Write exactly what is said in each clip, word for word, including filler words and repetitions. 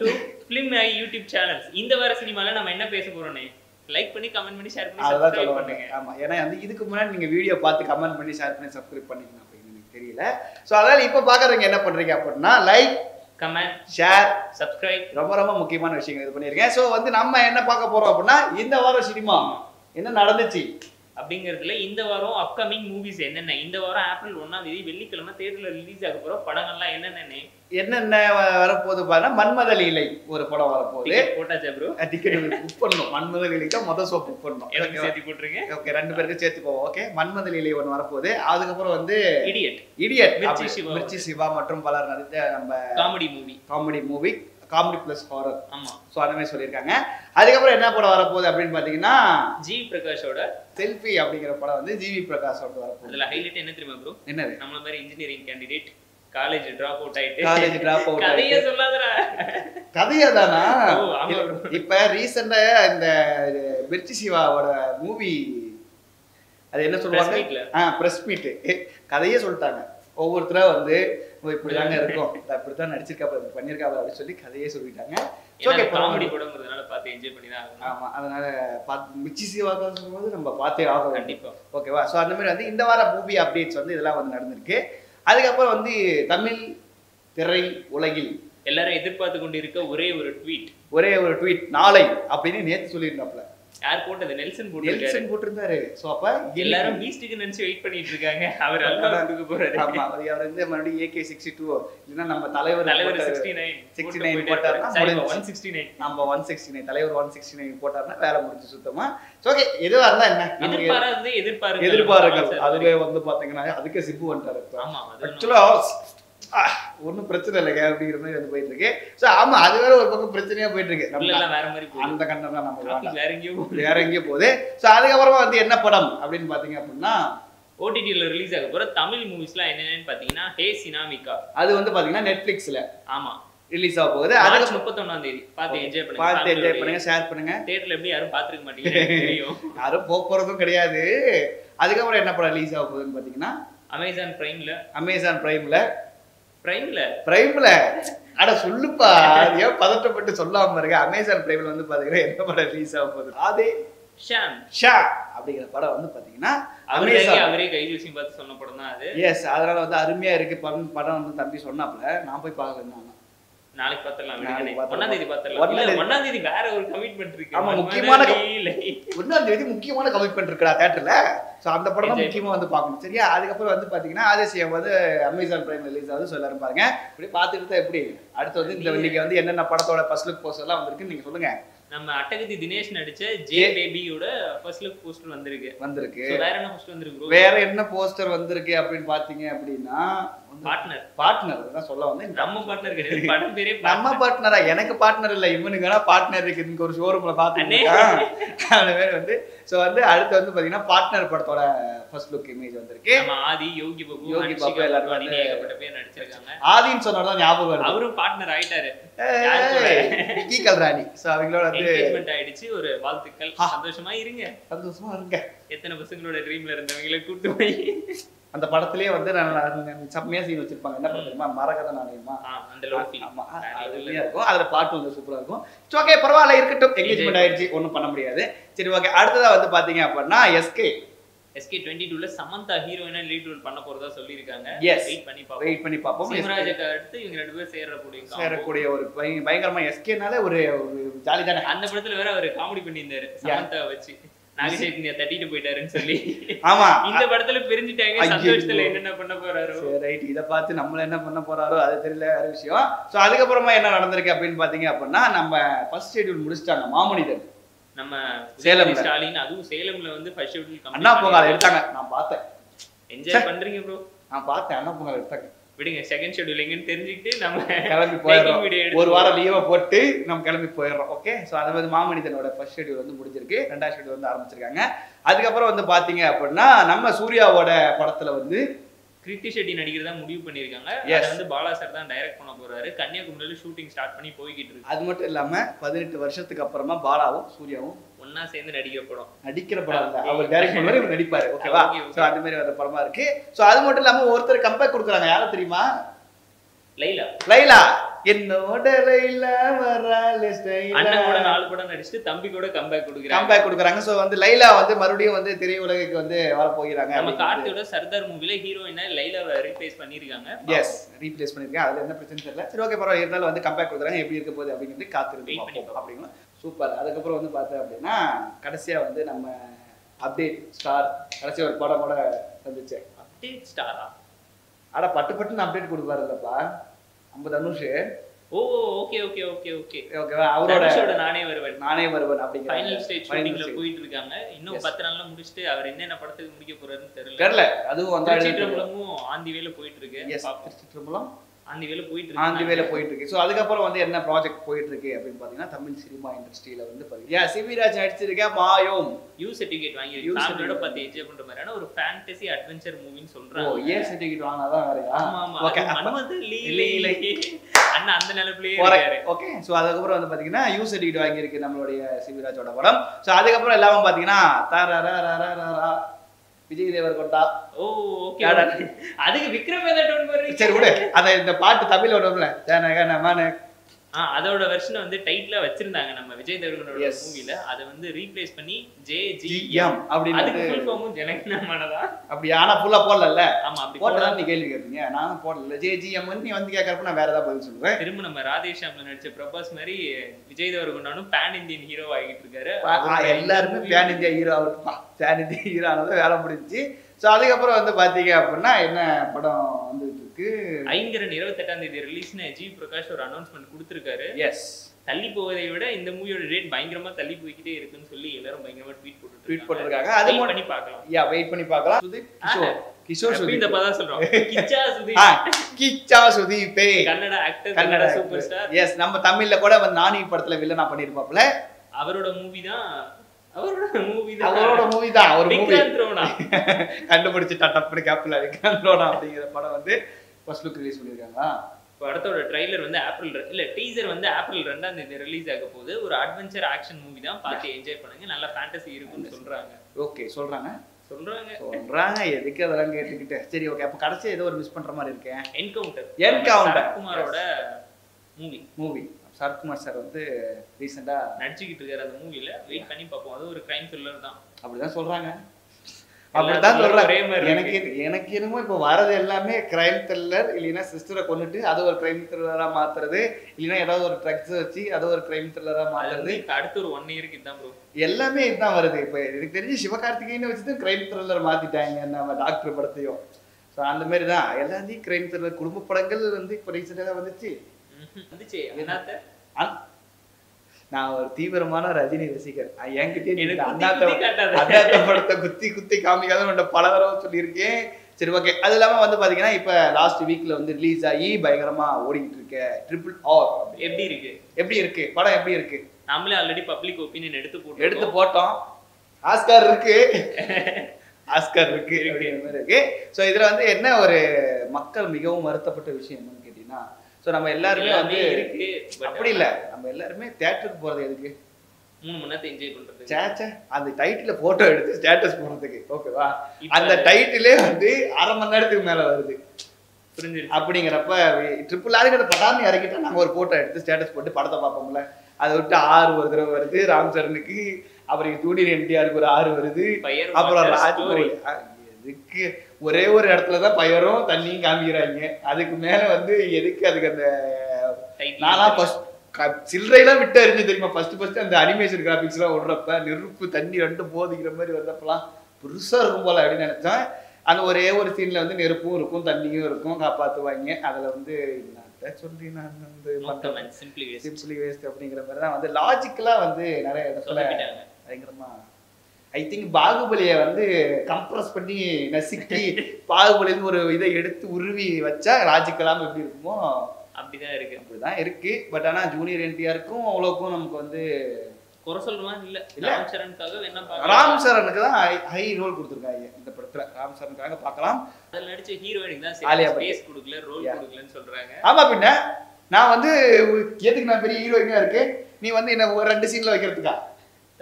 to film my YouTube channels. இந்த வார சினிமால நாம என்ன பேச போறோம்னு லைக் பண்ணி கமெண்ட் பண்ணி ஷேர் பண்ணி சப்ஸ்கிரைப் பண்ணுங்க. ஆமா, ஏனா இதுக்கு முன்னாடி நீங்க வீடியோ பார்த்து கமெண்ட் பண்ணி ஷேர் பண்ணி சப்ஸ்கிரைப் பண்ணீங்க அப்படினு எனக்கு தெரியல. சோ அதனால இப்ப பாக்குறவங்க என்ன பண்றீங்க அப்படினா லைக் கமெண்ட் ஷேர் சப்ஸ்கிரைப் ரொம்ப ரொம்ப முக்கியமான விஷயங்கள் இது பண்ணிருக்கேன். சோ வந்து நம்ம என்ன பார்க்க போறோம் அப்படினா இந்த வார சினிமா என்ன நடந்துச்சு அப்படிங்கிறதுல இந்த வாரம் அப்கமிங் மூவிஸ் என்னென்ன, இந்த வாரம் ஏப்ரல் ஒன்னாம் தேதி வெள்ளிக்கிழமை தேட்டரில் ரிலீஸ் ஆக போகிற படங்கள்லாம் என்னென்ன என்னென்ன வரப்போகுது பாருன்னா, மன்மத லீலை ஒரு படம் வரப்போகுது. போட்டாச்சா ப்ரோ? டிக்கெட் புக் பண்ணணும். மன்மத லீலைக்கு தான் மொதல் ஷோ புக் பண்ணணும். எனக்கு சேர்த்து போட்டுருங்க. ஓகே, ரெண்டு பேருக்கும் சேர்த்து போவோம். ஓகே, மன்மத லீலை ஒன்று வரப்போகுது. அதுக்கப்புறம் வந்து இடியட் இடியட் மிர்ச்சி சிவா மிர்ச்சி சிவா மற்றும் பலர் நடித்த நம்ம comedy movie comedy movie comedy plus horror. ஆமா, சோ அந்த மாதிரி சொல்லியிருக்காங்க. அதுக்கப்புறம் என்ன படம் வரப்போகுது அப்படின்னு பாத்தீங்கன்னா, ஜி. பிரகாஷோட செல்ஃபி அப்படிங்கிற படம் வந்து ஜி. வி. பிரகாஷோட வரப்போகுது. அதுல ஹைலைட் என்ன தெரியுமா ப்ரோ? என்னது? நம்மள மாதிரி engineering candidate college drop out ஆயிட்டு காலேஜ் டிராப் அவுட் கதையே சொல்லாதடா. கதையா தானா? இப்ப ரீசன்ட்டா இந்த மிர்ச்சி சிவாவோட மூவி அது என்ன சொல்லுவாங்க, ஆ பிரஸ் மீட், கதையே சொல்லிட்டாங்க. ஒவ்வொருத்தரா வந்து இப்படிதாங்க இருக்கும், இப்படித்தான் நடிச்சிருக்கா பண்ணிருக்கா அப்படின்னு சொல்லி கதையே சொல்லிட்டாங்க. ஆமா, அதனால மிர்ச்சி சிவாக்காக சொல்லும்போது நம்ம பார்த்தே ஆகும் கண்டிப்பா. ஓகேவா? ஸோ அந்த மாதிரி வந்து இந்த வாரம் மூவி அப்டேட்ஸ் வந்து இதெல்லாம் வந்து நடந்திருக்கு. அதுக்கப்புறம் வந்து தமிழ் திரை உலகில் எல்லாரும் எதிர்பார்த்து கொண்டு இருக்க ஒரே ஒரு ட்வீட் ஒரே ஒரு ட்வீட் நாளை அப்படின்னு நேற்று சொல்லியிருந்தாப்ல. யார் போட்டது? நெல்சன் போட்டிருக்காரு. நெல்சன் போட்டிருந்தாரு. சோ அப்ப எல்லாரும் பீஸ்ட்க்கு நினைச்சு வெயிட் பண்ணிட்டு இருக்காங்க. அவர் அல்வாத்துக்கு போறாரு. ஆமா, அவர் அவர் வந்து மறுபடியும் ஏ கே சிக்ஸ்டி டூ இல்லனா நம்ம தலைவர் தலைவர் சிக்ஸ்டி நைன் சிக்ஸ்டி நைன் போட்டாருன்னா ஒன் சிக்ஸ்டி நைன் நம்ம ஒன் சிக்ஸ்டி நைன் தலைவர் ஒன் சிக்ஸ்டி நைன் போட்டாருன்னா வேற முடிஞ்சு சுத்தமா. ஓகே, எதுவா இருந்தா என்ன, எதிர்பாராதது எதிர்பாருங்க எதிர்பாருங்க. அதுவே வந்து பாத்தீங்கன்னா அதுக்கு சிம்பு வந்துட்டாரு. ஆமா, ஆக்சுவலா ஒன்றும் பிரச்சனை இல்லைங்க அப்படிங்கிற மாதிரி வந்து போயிட்டு இருக்கு. ஸோ ஆமாம், அது வேற ஒரு பக்கம் பிரச்சனையா போயிட்டு இருக்கு. நம்மளாம் வேற மாதிரி அந்த கண்டம் தான் நம்ம வேற எங்கேயும் வேற எங்கேயும் போகுது. ஸோ அதுக்கப்புறமா வந்து என்ன படம் அப்படின்னு பார்த்தீங்க அப்படின்னா, ஓடிடியில் ரிலீஸ் ஆக போகிற தமிழ் மூவிஸ்லாம் என்னென்னு பார்த்தீங்கன்னா, ஹே சினாமிகா அது வந்து பார்த்தீங்கன்னா நெட்ஃப்ளிக்ஸில் ஆமாம் ரிலீஸ் ஆக போகுது. அதுக்கு முப்பத்தொன்னாம் தேதி பார்த்து என்ஜாய் பண்ணுங்க, பார்த்து என்ஜாய் பண்ணுங்க, ஷேர் பண்ணுங்க. தியேட்டர்ல எப்படி யாரும் பார்த்துருக்க மாட்டீங்க, தெரியும் யாரும் போகிறதும் கிடையாது. அதுக்கப்புறம் என்ன படம் ரிலீஸ் ஆக போகுதுன்னு பார்த்தீங்கன்னா, அமேசான் பிரைம்ல அமேசான் பிரைம்ல பிரைம்ல பிரைம்ல அட சொல்லுப்பா, ஏ பதட்டப்பட்டு சொல்லாம இருக்க. அமேசான் பிரைம்ல வந்து பாத்தீங்கன்னா என்ன படம் ரிலீஸ் ஆக போகுது? ஆதே ஷாம் ஷா அப்படிங்கிற படம் வந்து பாத்தீங்கன்னா அமேசான் அவரே கைஜூசியும் பார்த்து சொன்ன படம் தான் அது. எஸ், அதனால வந்து அருமையா இருக்கு படம் படம் வந்து தம்பி சொன்னாப்ல. நான் போய் பார்க்கறேன், நாளைக்கு பார்த்துடலாம். ஒன்னாம் தேதி பார்த்துடலாம். ஒன்னாம் தேதி வேற ஒரு கமிட்மெண்ட் இருக்கு. ஆமா, முக்கியமான ஒன்னாம் தேதி முக்கியமான கமிட்மெண்ட் இருக்குடா தியேட்டர்ல. ஸோ அந்த படம் தான் முக்கியமாக வந்து பார்க்கணும், சரியா? அதுக்கப்புறம் வந்து பார்த்தீங்கன்னா ஆதேசியம் வந்து அமேசான் பிரைம் ரிலீஸ் ஆகுது. ஸோ எல்லாரும் பாருங்க. இப்படி பார்த்துட்டு தான் எப்படி அடுத்து வந்து இந்த இன்னைக்கு வந்து என்னென்ன படத்தோட ஃபர்ஸ்ட் லுக் போஸ்டர் எல்லாம் வந்திருக்கு நீங்க சொல்லுங்க. நம்ம அட்டகத்தி தினேஷ் நடிச்ச ஜே பேபியோட ஃபர்ஸ்ட் லுக் போஸ்டர் வந்திருக்கு வந்திருக்கு வேற என்ன போஸ்டர் வந்திருக்கு வேற என்ன போஸ்டர் வந்திருக்கு அப்படின்னு பார்த்தீங்க அப்படின்னா, பார்ட்னர் பார்ட்னர் தான் சொல்ல வந்து நம்ம பார்ட்னர் கிடையாது, படம் பேரே நம்ம பார்ட்னரா. எனக்கு பார்ட்னர் இல்லை, இவனுங்கன்னா பார்ட்னர் இருக்கு. இங்க ஒரு ஷோரூம்ல பார்த்துருக்கேன் அந்த பேர் வந்து. ஸோ வந்து அடுத்து வந்து பார்த்தீங்கன்னா பார்ட்னர் படத்தோட ஃபர்ஸ்ட் லுக் இமேஜ் வந்திருக்கு. ஆதி யோகி பாபு யோகி பாபு எல்லாரும் நடிச்சிருக்காங்க. ஆதின்னு சொன்னால்தான் ஞாபகம் வரும், அவரும் பார்ட்னர் ஆயிட்டாரு. கீகல் ராணி ஸோ அவங்களோட என்கேஜ்மென்ட் ஆயிடுச்சு. ஒரு வாழ்த்துக்கள், சந்தோஷமா இருங்க சந்தோஷமா இருங்க. எத்தனை பசங்களோட ட்ரீம்ல இருந்தவங்களே கூப்பிட்டு போய் அந்த படத்திலேயே வந்து செம்மையா சீன் வச்சிருப்பாங்க. என்ன பண்ணுமா மரகத நாணயமா இருக்கும், அதுல பாட்டு வந்து சூப்பரா இருக்கும். ஓகே, பரவாயில்ல இருக்கட்டும், என்கேஜ்மெண்ட் ஆயிடுச்சு, ஒன்றும் பண்ண முடியாது. சரி, ஓகே. அடுத்ததா வந்து பாத்தீங்க அப்படின்னா எஸ்கே எஸ்கே டுவெண்ட்டி டூல சமந்தா ஹீரோயினா லீட் ரோல் பண்ண போறதா சொல்லியிருக்காங்க. வெயிட் பண்ணி பார்ப்போம் வெயிட் பண்ணி பார்ப்போம். சிவராஜுக்கு அடுத்து இவங்க ரெண்டு பேரும் சேரக்கூடிய சேரக்கூடிய ஒரு பயங்கரமா எஸ்கேனால ஒரு ஜாலி தானே. அந்த படத்துல வேற ஒரு காமெடி பண்ணியிருந்தாரு சமந்தா வச்சு, நாகசேத்தியா தட்டிட்டு போயிட்டாருன்னு சொல்லி. ஆமா, இந்த படத்துல பிரிஞ்சுட்டாங்க. சந்தோஷத்துல என்னென்ன பண்ண போறாரோ, ரைட், இதை பார்த்து நம்மள என்ன பண்ண போறாரோ அது தெரியல, வேற விஷயம். ஸோ அதுக்கப்புறமா என்ன நடந்திருக்கு அப்படின்னு பாத்தீங்க அப்படின்னா, நம்ம ஃபர்ஸ்ட் ஷெட்யூல் முடிச்சிட்டாங்க மாமனிதர் நம்ம சேலம் ஸ்டாலின். அதுவும் சேலம்ல வந்து ஃபர்ஸ்ட் ஷெட்யூல் அண்ணா பொங்கல் எடுத்தாங்க. நான் பார்த்தேன், என்ஜாய் பண்றீங்க ப்ரோ? நான் பார்த்தேன், அண்ணா பொங்கல் எடுத்தாங்க. விடுங்க, செகண்ட் ஷெட்யூல் எங்கன்னு தெரிஞ்சுக்கிட்டு நம்ம கிளம்பி போயிடுறோம். ஒரு வாரம் லீவை போட்டு நம்ம கிளம்பி போயிடுறோம். ஓகே, ஸோ அது வந்து மாமனிதனோட ஃபர்ஸ்ட் ஷெட்யூல் வந்து முடிஞ்சிருக்கு. ரெண்டாவது ஷெட்யூல் வந்து ஆரம்பிச்சிருக்காங்க. அதுக்கப்புறம் வந்து பார்த்தீங்க அப்படின்னா நம்ம சூர்யாவோட படத்தில் வந்து கிருத்தி ஷெட்டி நடிக்கிறதா முடிவு பண்ணியிருக்காங்க. அதை வந்து பாலா சார் தான் டைரக்ட் பண்ண போறாரு. கன்னியாகுமரியில் ஷூட்டிங் ஸ்டார்ட் பண்ணி போய்கிட்டு இருக்கு. அது மட்டும் இல்லாமல் பதினெட்டு வருஷத்துக்கு அப்புறமா பாலாவும் சூர்யாவும் ஒன்னா சேர்ந்து நடிக்கிற படம் நடிக்கிற படம் இல்லை, அவர் டைரக்ட் பண்ணுவாரு, இவர் நடிப்பாரு. ஓகேவா? ஸோ அந்த மாதிரி வர படமா இருக்கு. ஸோ அது மட்டும் இல்லாமல் ஒருத்தர் கம்பேக் கொடுக்குறாங்க, யாரும் தெரியுமா? லைலா லைலா என்னோட லைலா வரால ஸ்டைலா அண்ணன் கூட நாலு கூட நடிச்சிட்டு தம்பி கூட கம்பேக் குடுக்குறாங்க கம்பேக் குடுக்குறாங்க சோ வந்து லைலா வந்து மறுபடியும் வந்து திரையுலகுக்கு வந்து வர போகிறாங்க நம்ம கார்த்தியோட சர்தார் மூவில ஹீரோயினா லைலாவை ரீப்ளேஸ் பண்ணிருக்காங்க எஸ் ரீப்ளேஸ் பண்ணிருக்காங்க அதுல என்ன பிரச்சனை தெரியல சரி ஓகே பரவாயில்லை இருந்தாலும் வந்து கம்பேக் குடுக்குறாங்க எப்படி இருக்க போகுது அப்படிங்கிறது காத்திருந்து பார்ப்போம் அப்படினா சூப்பர் அதுக்கு அப்புறம் வந்து பார்த்தா அப்படினா கடைசியா வந்து நம்ம அப்டேட் ஸ்டார் கடைசி ஒரு படம் கூட வந்துச்சு அப்டேட் ஸ்டாரா அட பட்டு பட்டுன்னு அப்டேட் கொடுப்பாருலப்பா நம்ம Dhanush oh okay okay okay okay ஓகேவா அவரோட தனுஷோட நானே வருவேன் நானே வருவேன் அப்படிங்க ஃபைனல் ஸ்டேஜ் ஷூட்டிங்ல போயிட்டு இருக்காங்க இன்னும் பத்து நாள்ல முடிச்சிட்டு அவர் என்ன என்ன படத்துக்கு முடிக்க போறாருன்னு தெரியல தெரியல அதுவும் அந்த சித்திரமும் ஆந்திவேல போயிட்டு இருக்கு சித்திரமும் ஆந்திவேல போயிட்டு இருக்கு ஆந்திவேல போயிட்டு இருக்கு சோ அதுக்கு அப்புறம் வந்து என்ன ப்ராஜெக்ட் போயிட்டு இருக்கு அப்படினு பாத்தீங்கன்னா தமிழ் சினிமா இண்டஸ்ட்ரியில வந்து பாருங்க யா சிவிராஜ் நடிச்சிருக்க மாயோம் யூ சர்டிஃபிகேட் வாங்கிருக்காங்க சாம்ரோட பத்தி ஏஜ் அப்படின்ற மாதிரியான ஒரு ஃபேண்டசி அட்வென்ச்சர் மூவின்னு சொல்றாங்க ஓ ஏ சர்டிஃபிகேட் வாங்குனதா வேறயா ஆமா ஆமா ஓகே மன்மத லீலை அண்ணா அந்த நிலையிலே இருக்காரு ஓகே சோ அதுக்கு அப்புறம் வந்து பாத்தீங்கன்னா யூ சர்டிஃபிகேட் வாங்கிருக்கு நம்மளுடைய சிவிராஜோட படம் சோ அதுக்கு அப்புறம் எல்லாரும் பாத்தீங்கன்னா தரரரரரரா விஜய் தேவர்கொண்டா ஓ ஓகே அதுக்கு விக்ரம் ஏதோ டோன் பண்றீங்க சரி விடு அத இந்த பாட்டு தமிழ்ல ஓடும்ல ஜனகனமான ஆ அதோட வெர்ஷன் வந்து டைட்டிலா வச்சிருந்தாங்க நம்ம விஜய் தேவர்கொண்டோட மூவில அத வந்து ரீப்ளேஸ் பண்ணி ஜே ஜி எம் அப்படினு அதுக்கு ஃபுல் ஃபார்மும் ஜனகனமானதா அப்படி ஆனா ஃபுல்லா போடலல ஆமா அப்படி போடலாம் நீ கேள்வி கேட்பீங்க நான் போடல ஜே ஜி எம் நீ வந்து கேக்குறப்ப நான் வேறதா பதில் சொல்றேன் திரும்ப நம்ம ராதேஷாம்ல நடிச்ச பிரபாஸ் மாதிரி விஜய் தேவர்கொண்டானும் பான் இந்தியன் ஹீரோ ஆகிட்டு இருக்காரு எல்லாரும் பான் இந்தியா ஹீரோ ஆவட்டா பான் இந்தியா ஹீரோ ஆனது வேற முடிஞ்சி சோ அதுக்கு அப்புறம் வந்து பாத்தீங்க அப்படினா என்ன படம் வந்துட்டு இருக்கு ஐங்கரன் இருபத்தி எட்டாம் தேதி ரிலீஸ்னு ஜி பிரகாஷ் ஒரு அனௌன்ஸ்மென்ட் கொடுத்திருக்காரு எஸ் தள்ளி போவதை விட இந்த மூவியோட ரேட் பயங்கரமா தள்ளி போயிட்டே இருக்குன்னு சொல்லி எல்லாரும் பயங்கரமா ட்வீட் போட்டு ட்வீட் பண்ணிருக்காங்க அது பண்ணி பார்க்கலாம் யா வெயிட் பண்ணி பார்க்கலாம் சுதீப் கிஷோர் கிஷோர் சுதீப் இந்த பதா சொல்றோம் கிச்சா சுதீப் ஆ Kichcha Sudeep Kannada actor Kannada super star yes நம்ம தமிழ்ல கூட வந்து நானி படத்துல வில்லனா பண்ணிருப்பாப்ல அவரோட மூவி தான் அவரோட மூவி தான் அவரோட மூவி தான் ஒரு மூவி விக்ரண்ட் த்ரோனா கண்டுபிடிச்சு டட் அப்படி கேப்ல விக்ரண்ட் த்ரோனா அப்படிங்கற படம் வந்து ஃபர்ஸ்ட் லுக் ரிலீஸ் பண்ணிருக்காங்க படத்தோட ட்ரைலர் வந்து ஏப்ரல் இல்ல டீசர் வந்து ஏப்ரல் இரண்டாம் தேதி ரிலீஸ் ஆக போகுது ஒரு அட்வென்ச்சர் ஆக்ஷன் மூவி தான் பார்த்து என்ஜாய் பண்ணுங்க நல்ல ஃபேண்டசி இருக்குன்னு சொல்றாங்க ஓகே சொல்றாங்க சொல்றாங்க சொல்றாங்க எதுக்கு அதெல்லாம் கேட்டுக்கிட்டே சரி ஓகே அப்ப கடைசி ஏதோ ஒரு மிஸ் பண்ற மாதிரி இருக்கேன் என்கவுண்டர் என்கவுண்டர் சரத் குமாரோட movie movie Sarath Kumar sir வந்து ரீசெண்டா நடிச்சிட்டு இருக்காரு அந்த மூவில வெயிட் பண்ணி பாப்போம் அது ஒரு கிரைம் த்ரில்லர் தான் அப்படிதான் சொல்றாங்க அப்படிதான் சொல்றாங்க எனக்கு எனக்கு என்னமோ இப்போ வரது எல்லாமே கிரைம் த்ரில்லர் இல்லைன்னா சிஸ்டரை கொண்டுட்டு அது ஒரு கிரைம் த்ரில்லரா மாத்துறது இல்லைன்னா ஏதாவது ஒரு ட்ரக்ஸ் வச்சு அது ஒரு கிரைம் த்ரில்லரா மாத்துறது அடுத்த ஒரு ஒன் இயருக்கு இதுதான் ப்ரோ எல்லாமே இதுதான் வருது இப்போ எனக்கு தெரிஞ்சு சிவகார்த்திகேயன் வச்சுதான் கிரைம் த்ரில்லர் மாத்திட்டாங்க நம்ம டாக்டர் படத்தையும் ஸோ அந்த மாதிரி தான் எல்லாத்தையும் கிரைம் த்ரில்லர் குடும்ப படங்கள் வந்து இப்போ ரீசெண்டாக தான் வந்துச்சு வந்துச்சு என்னத்த நான் ஒரு தீவிரமான ரஜினி ரசிகர் என்கிட்ட அண்ணாத்த அண்ணாத்த படத்தை குத்தி குத்தி காமிக்காத பல தடவை சொல்லியிருக்கேன் சரி ஓகே அது இல்லாமல் வந்து பார்த்தீங்கன்னா இப்போ லாஸ்ட் வீக்கில் வந்து ரிலீஸ் ஆகி பயங்கரமாக ஓடிக்கிட்டு இருக்க ட்ரிபிள் ஆர் எப்படி இருக்கு எப்படி இருக்கு படம் எப்படி இருக்கு நம்மளே ஆல்ரெடி பப்ளிக் ஒப்பீனியன் எடுத்து போட்டு எடுத்து போட்டோம் ஆஸ்கார் இருக்கு ஆஸ்கார் இருக்கு அப்படிங்கிற மாதிரி இருக்கு ஸோ இதில் வந்து என்ன ஒரு மக்கள் மிகவும் வருத்தப்பட்ட விஷயம் என்னன்னு கேட்டீங்கன்னா சோ நம்ம எல்லாரும் வந்து இருக்கு அப்படி இல்ல நம்ம எல்லாரும் தியேட்டருக்கு போறது எதுக்கு மூணு மணி நேரத்தை என்ஜாய் பண்றது சாச்சா அந்த டைட்டில போட்டோ எடுத்து ஸ்டேட்டஸ் போடுறதுக்கு ஓகேவா அந்த டைட்டிலே வந்து அரை மணி நேரத்துக்கு மேல வருது புரிஞ்சிருச்சு அப்படிங்கிறப்ப ட்ரிபிள் ஆர்ங்கற படாம இறக்கிட்டா நாங்க ஒரு போட்டோ எடுத்து ஸ்டேட்டஸ் போட்டு படத்தை பார்ப்போம்ல அதை விட்டு ஆறு ஒரு தடவை வருது ராம் சரணுக்கு அப்புறம் ஜூனியர் என்டிஆருக்கு ஒரு ஆறு வருது அப்புறம் ராஜ்குமார் இதுக்கு ஒரே ஒரு இடத்துலதான் பயரும் தண்ணியும் காமிக்கிறாங்க அதுக்கு மேல வந்து எதுக்கு அதுக்கு அந்த நானா சில்லறையெல்லாம் விட்டு அறிஞ்சு தெரியுமா ஃபர்ஸ்ட் ஃபர்ஸ்ட் அந்த அனிமேஷன் கிராபிக்ஸ் எல்லாம் விடுறப்ப நெருப்பு தண்ணி ரெண்டு போதிக்கிற மாதிரி வந்தப்பெல்லாம் பெருசா இருக்கும் போல அப்படின்னு நினைச்சேன் அந்த ஒரே ஒரு சீன்ல வந்து நெருப்பும் இருக்கும் தண்ணியும் இருக்கும் காப்பாத்துவாங்க அதுல வந்து சொல்லி நான் வந்து சிம்பிளி வேஸ்ட் அப்படிங்கிற மாதிரி தான் வந்து லாஜிக்கலா வந்து நிறைய இடத்துல பயங்கரமா ஐ திங்க் பாகுபலியை வந்து கம்ப்ரஸ் பண்ணி நசுக்கி பாகுபலின்னு ஒரு இதை எடுத்து உருவி வச்சா லாஜிக்கலாம எப்படி இருக்குமோ அப்படிதான் இருக்கு அப்படிதான் இருக்கு பட் ஆனா ஜூனியர் என்டிஆருக்கும் அவ்வளோக்கும் நமக்கு வந்து குறை சொல்றமா இல்ல ராம் சரணுக்காக என்ன ராம் சரணுக்கு தான் ஹை ரோல் கொடுத்துருக்காங்க இந்த படத்துல ராம் சரணுக்காக பார்க்கலாம் அதுல நடிச்ச ஹீரோயினுக்கு தான் ஆலியா பேஸ் கொடுக்கல ரோல் கொடுக்கலன்னு சொல்றாங்க ஆமா பின்ன நான் வந்து எதுக்கு நான் பெரிய ஹீரோயினா இருக்கேன் நீ வந்து என்ன ஒரு ரெண்டு சீன்ல வைக்கிறதுக்கா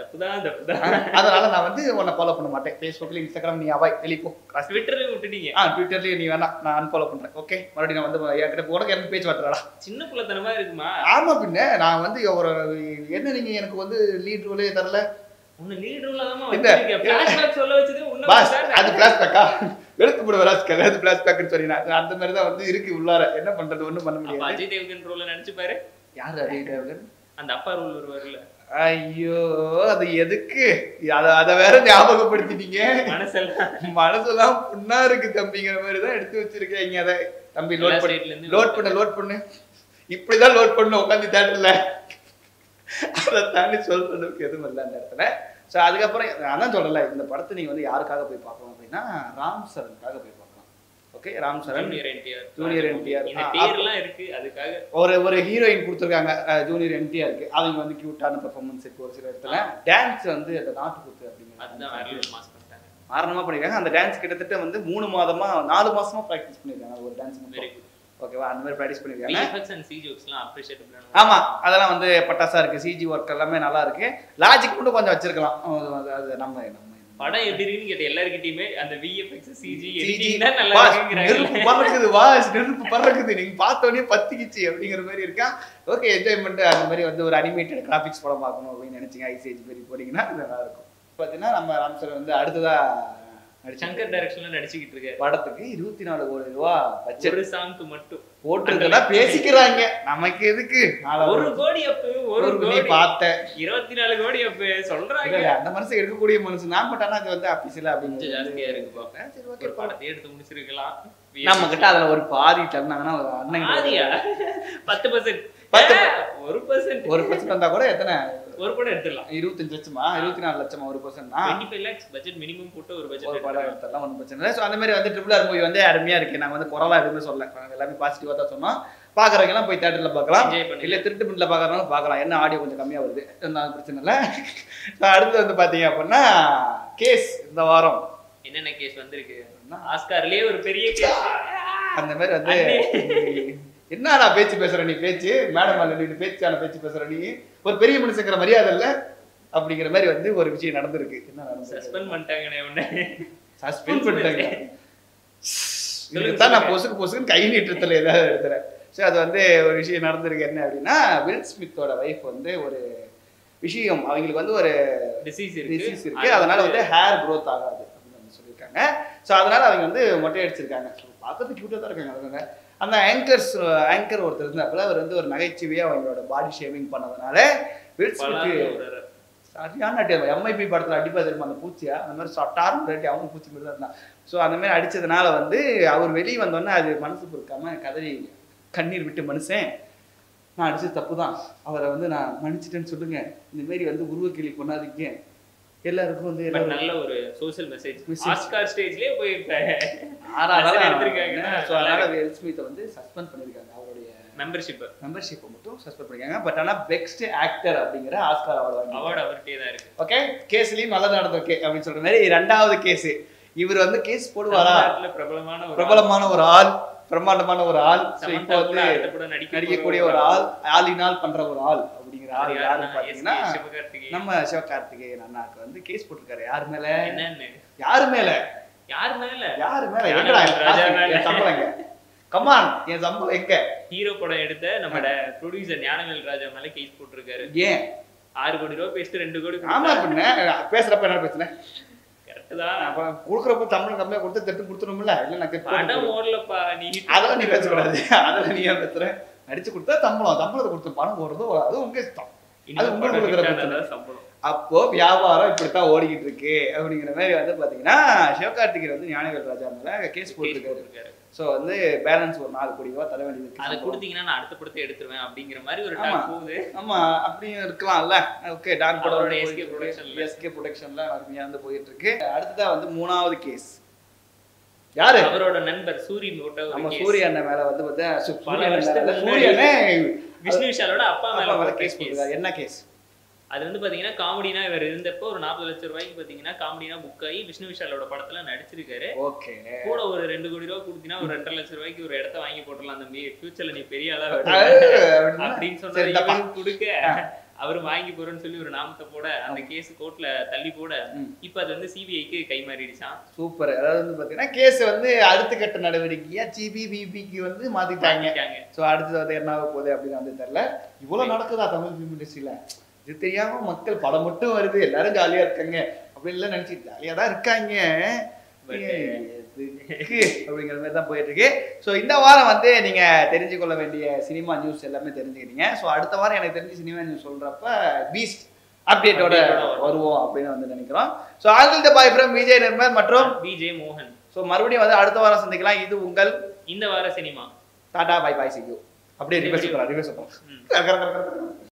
அதனால நான் வந்து உன்னை ஃபாலோ பண்ண மாட்டேன். ஃபேஸ்புக்ல இன்ஸ்டாகிராம் நீ அவாய் வெளிப்போ. ட்விட்டர்லயே விட்டுட்டீங்க. ஆ ட்விட்டர்லயே நீ வேணா நான் அன்ஃபாலோ பண்றேன். ஓகே மறுபடியும் நான் வந்து என்கிட்ட போறதுக்கு எனக்கு பேஜ் வரதுடா. சின்ன புள்ள தனமா இருக்குமா? ஆமா பின்ன நான் வந்து ஒரு என்ன நீங்க எனக்கு வந்து லீட் ரோலே தரல. உன்ன லீட் ரோல தான் வச்சிருக்கீங்க. ஃபிளாஷ்பேக் சொல்ல வச்சது உன்ன பாஸ். அது ஃபிளாஷ்பேக்கா? எடுத்து போடு வராஸ்கல. அது ஃபிளாஷ்பேக்னு சொல்றீனா. அந்த மாதிரி தான் வந்து இருக்கு உள்ளார. என்ன பண்றது ஒண்ணும் பண்ண முடியாது. அஜய் தேவ்கன் ரோல நடிச்சு பாரு. யார் அஜய் தேவ்கன்? அந்த அப்பா ரோல் வருவார்ல. ஐயோ அது எதுக்கு அத வேற ஞாபகப்படுத்திட்டீங்க. மனசெல்லாம் மனசெல்லாம் புண்ணா இருக்கு தம்பிங்கிற மாதிரிதான் எடுத்து வச்சிருக்கீங்க. அதை தம்பி லோட் பண்ணி லோட் பண்ண லோட் பண்ணு இப்படிதான் லோட் பண்ணு உட்காந்து தேட்டர்ல அதை தாண்டி சொல்றதுக்கு எதுவும் இல்லை அந்த இடத்துல. ஸோ அதுக்கப்புறம் அதான் சொல்லல இந்த படத்தை நீங்க வந்து யாருக்காக போய் பார்க்கணும் அப்படின்னா ராம் சரணுக்காக போய் பார்க்கணும். Okay Ram Charan junior NTR இருக்கு. அதுக்காக ஒரு ஒரு ஹீரோயின் கொடுத்துருக்காங்க ஜூனியர் என்டிஆர் இருக்கு. அவங்க வந்து கியூட்டான பெர்ஃபார்மன்ஸ் இருக்கு. ஒரு சில இடத்துல டான்ஸ் வந்து அந்த நாட்டுக்குத்து அப்படிங்கிறது மாரணமா பண்ணிருக்காங்க. அந்த டான்ஸ் கிட்டத்தட்ட வந்து மூணு மாதமா நாலு மாசமா ப்ராக்டிஸ் பண்ணிருக்காங்க. ஒரு டான்ஸ் மட்டும் ஓகேவா அந்த மாதிரி ப்ராக்டிஸ் பண்ணிருக்காங்க. ஆமா அதெல்லாம் வந்து பட்டாசா இருக்கு. சிஜி ஒர்க் எல்லாமே நல்லா இருக்கு. லாஜிக் மட்டும் கொஞ்சம் வச்சிருக்கலாம். அது நம்ம நம்ம படம் எப்படி இருக்குன்னு கேட்ட எல்லாருக்கிட்டையுமே அந்த விஎஃப்எக்ஸ் சிஜி எடிட்டிங்னா நல்லா இருக்குங்கறாங்க. நெருப்பு பறக்குது வாஸ் நெருப்பு பறக்குது நீங்க பார்த்தவனே பத்திக்கிச்சு அப்படிங்கிற மாதிரி இருக்கா. ஓகே என்ஜாய்மெண்ட் அந்த மாதிரி வந்து ஒரு அனிமேட்டட் கிராபிக்ஸ் படம் பார்க்கணும் அப்படின்னு நினைச்சீங்க ஐசிஏஜி மாதிரி போறீங்கன்னா நல்லா இருக்கும். பார்த்தீங்கன்னா நம்ம ராம்சர் வந்து அடுத்ததா சங்கர் டைரக்ஷன்ல நடிச்சிட்டு இருக்க படத்துக்கு இருபத்தி நாலு கோடி ரூபாய் பட்ஜெட் ஒரு சாங்க்கு மட்டும் போட்டுருக்கா பேசிக்கிறாங்க. நமக்கு எதுக்கு ஒரு கோடி அப்பு ஒரு கோடி பார்த்த இருபத்தி நாலு கோடி அப்பு சொல்றாங்க. அந்த மனசு எடுக்கக்கூடிய மனசு நான் பட் ஆனா அது வந்து ஆபீஸ்ல அப்படின்னு ஜாஸ்தியா இருக்கு பாப்பேன். சரி ஓகே படத்தை எடுத்து முடிச்சிருக்கலாம். நம்ம கிட்ட அதுல ஒரு பாதி தந்தாங்கன்னா ஒரு அண்ணன் பாதியா பத்து பர்சன்ட் ஒரு பர்சன்ட் ஒரு பர்சன்ட் வந்தா கூட எத்தனை ஒரு படம் எடுத்துடலாம். இருபத்தஞ்சு லட்சமா இருபத்தி நாலு லட்சமா ஒரு பர்சன்ட் தான் இருபத்தி ஐந்து லட்சம் பட்ஜெட் மினிமம் போட்டு ஒரு பட்ஜெட் ஒரு படம் எடுத்துடலாம். ஒன்றும் பிரச்சனை இல்லை. ஸோ அந்த மாதிரி வந்து ட்ரிபிள் ஆர் மூவி வந்து அருமையா இருக்கு. நாங்கள் வந்து குறவா எதுவுமே சொல்லல. நாங்கள் எல்லாமே பாசிட்டிவா தான் சொன்னோம். பாக்குறவங்க எல்லாம் போய் தேட்டர்ல பார்க்கலாம். இல்லை திருட்டு பின்ல பாக்குறதுனாலும் பார்க்கலாம். என்ன ஆடியோ கொஞ்சம் கம்மியா வருது ஒன்றும் பிரச்சனை இல்லை. அடுத்து வந்து பாத்தீங்க அப்படின்னா கேஸ் இந்த வாரம் என்னென்ன கேஸ் வந்திருக்கு ஆஸ்கார்லயே ஒரு பெரிய கேஸ் அந்த மாதிரி வந்து என்ன நான் பேச்சு பேசுற நீ பேச்சு மேடம் அல்ல நீ பேச்சு நான் பேச்சு பேசுற நீ ஒரு பெரிய மனுஷங்கிற மரியாதை இல்லை அப்படிங்கிற மாதிரி வந்து ஒரு விஷயம் நடந்திருக்கு. என்ன சஸ்பெண்ட் பண்ணிட்டாங்கனே உடனே சஸ்பெண்ட் பண்ணிட்டாங்க. இதுதான் நான் பொசுக்கு பொசுக்குன்னு கை நீட்டுறதுல ஏதாவது எடுத்துறேன். ஸோ அது வந்து ஒரு விஷயம் நடந்திருக்கு. என்ன அப்படின்னா வில் ஸ்மித்தோட வைஃப் வந்து ஒரு விஷயம் அவங்களுக்கு வந்து ஒரு டிசீஸ் டிசீஸ் இருக்கு. அதனால வந்து ஹேர் க்ரோத் ஆகாது அப்படின்னு வந்து சொல்லியிருக்காங்க. ஸோ அதனால அவங்க வந்து மொட்டை அடிச்சிருக்காங்க. பார்க்கறதுக்கு கியூட்டாக தான் இருக்காங்க. அதுக்காங்க அந்த ஆங்கர்ஸ் ஆங்கர் ஒருத்தர் இருந்தாப்புல அவர் வந்து ஒரு நகைச்சுவையாக அவங்களோட பாடி ஷேவிங் பண்ணதுனால சரியான எம்ஐபி படத்தில் அடிப்பா தெரியுமா அந்த பூச்சியா அந்த மாதிரி டார்ம் ரேட்டி அவங்க பூச்சி மாதிரி தான் இருந்தான். ஸோ அந்த மாதிரி அடித்ததுனால வந்து அவர் வெளியே வந்தோடனே அது மனசு பொறுக்காம கதறி கண்ணீர் விட்டு மனுஷன் நான் அடித்தது தப்பு தான் அவரை வந்து நான் மன்னிச்சிட்டேன்னு சொல்லுங்க இந்தமாரி வந்து உருவ கேள்வி கொண்டாதிருக்கேன் எல்லாருக்கும் வந்து நல்ல ஒரு சோஷியல் மெசேஜ் ஆஸ்கார் ஸ்டேஜ்லயே போய் ஆர்ஆர்ஆர் எடுத்துருக்காங்க. சோ அதனால வில் ஸ்மித் வந்து சஸ்பெண்ட் பண்ணிருக்காங்க. அவருடைய மெம்பர்ஷிப் மெம்பர்ஷிப்பை மட்டும் சஸ்பெண்ட் பண்ணிருக்காங்க. பட் ஆனா பெஸ்ட் ஆக்டர் அப்படிங்கிற ஆஸ்கார் அவார்டு அவார்டு அவர்கிட்டயே தான் இருக்கு. ஓகே கேஸ்லயும் நல்லா நடந்தது ஓகே அப்படின்னு சொல்ற மாதிரி இரண்டாவது கேஸ் இவர் வந்து கேஸ் போடுவாரா பிரபலமான பிரபலமான ஒரு ஆள் பிரம்மாண்டமான ஒரு ஆள் நடிக்கக்கூடிய ஒரு ஆள் ஆளினால் பண்ற ஒரு ஆள் அப்படிங்கிற ஆள் யாருன்னு பாத்தீங்கன்னா நம்ம சிவகார்த்திகேயன் அண்ணாக்கு வந்து கேஸ் போட்டிருக்காரு. யாரு மேல யாரு மேல யாரு மேல யாரு மேல சம்பளங்க கமான் என் சம்பளம் எங்க ஹீரோ படம் எடுத்த நம்மட ப்ரொடியூசர் ஞானவேல் ராஜா மேல கேஸ் போட்டிருக்காரு. ஏன் ஆறு கோடி ரூபாய் பேசிட்டு ரெண்டு கோடி ஆமா பண்ண பேசுறப்ப என்ன பிரச்சனை கொடுக்குறப்ப தமிழ் கம்மியா கொடுத்து திட்டு கொடுத்துரும்ல அதெல்லாம் நீ பேசக்கூடாது. அதெல்லாம் நீ ஏன் பேசுற அடிச்சு கொடுத்தா சம்பளம் சம்பளத்தை கொடுத்து பணம் போடுறது அது உங்க இஷ்டம். அது உங்களுக்கு அப்போ வியாபாரம் இப்படித்தான் ஓடிக்கிட்டு இருக்கு அப்படிங்கிற மாதிரி வந்து பாத்தீங்கன்னா சிவகார்த்திகேயன் வந்து ஞானவேல் ராஜா மேல கேஸ் போட்டுருக்காரு. சோ வந்து பேலன்ஸ் ஒரு நாலு கோடி ரூபாய் தர வேண்டியது அதை கொடுத்தீங்கன்னா நான் அடுத்த படத்தை எடுத்துருவேன் அப்படிங்கிற மாதிரி ஒரு டாக் போகுது. ஆமா அப்படியும் இருக்கலாம்ல. ஓகே டாக் படோட எஸ்கே ப்ரொடக்ஷன்ல எஸ்கே ப்ரொடக்ஷன்ல அருமையா வந்து போயிட்டு இருக்கு. அடுத்ததா வந்து மூணாவது கேஸ் யாரு அவரோட நண்பர் சூரியன் போட்ட நம்ம சூரிய அண்ணன் மேல வந்து பார்த்தா சூரியனே விஷ்ணு விஷாலோட அப்பா மேல கேஸ் போடுறாரு. என்ன கேஸ் அது வந்து பாத்தீங்கன்னா காமெடினா இவர் இருந்தப்போ ஒரு நாற்பது லட்சம் ரூபாய்க்கு பாத்தீங்கன்னா காமெடினா புக் ஆகி விஷ்ணு விஷாலோட படத்துல நடிச்சிருக்காரு. ஓகே கூட ஒரு ரெண்டு கோடி ரூபாய் கொடுத்தீங்கன்னா ஒரு ரெண்டரை லட்சம் ரூபாய்க்கு ஒரு இடத்த வாங்கி போட்டுடலாம் தம்பி ஃபியூச்சர்ல நீ பெரிய ஆளா அப்படின்னு சொன்னாரு கொடுக்க அவரும் வாங்கி போறேன்னு சொல்லி ஒரு நாமத்தை போட அந்த கேஸ் கோர்ட்ல தள்ளி போட இப்போ அது வந்து சிபிஐக்கு கை மாறிடுச்சாம். சூப்பர். அதாவது வந்து பாத்தீங்கன்னா கேஸ் வந்து அடுத்த கட்ட நடவடிக்கையா ஜிபிவிபிக்கு வந்து மாத்திட்டாங்க. சோ அடுத்து என்ன ஆக போகுது அப்படின்னு வந்து தெரியல. இவ்வளவு நடக்குதா தமிழ் ஃபிலிம் இண்டஸ்ட்ரியில? இது தெரியாம மக்கள் படம் மட்டும் வருது எல்லாரும் ஜாலியா இருக்காங்க அப்படின்லாம் நினைச்சு ஜாலியா தான் இருக்காங்க அப்படிங்கிற மாதிரி தான் போயிட்டு இருக்கு. ஸோ இந்த வாரம் வந்து நீங்க தெரிஞ்சுக்கொள்ள வேண்டிய சினிமா நியூஸ் எல்லாமே தெரிஞ்சுக்கிறீங்க. ஸோ அடுத்த வாரம் எனக்கு தெரிஞ்சு சினிமா நியூஸ் சொல்றப்ப பீஸ்ட் அப்டேட்டோட வருவோம் அப்படின்னு வந்து நினைக்கிறோம். So all the bye from Vijay Nirmal மற்றும் விஜய் மோகன். ஸோ மறுபடியும் வந்து அடுத்த வாரம் சந்திக்கலாம். இது உங்கள் இந்த வார சினிமா. Tata bye bye see you. அப்படியே ரிவர்ஸ் பண்ணுறோம் ரிவர்ஸ் பண்ணுறோம்.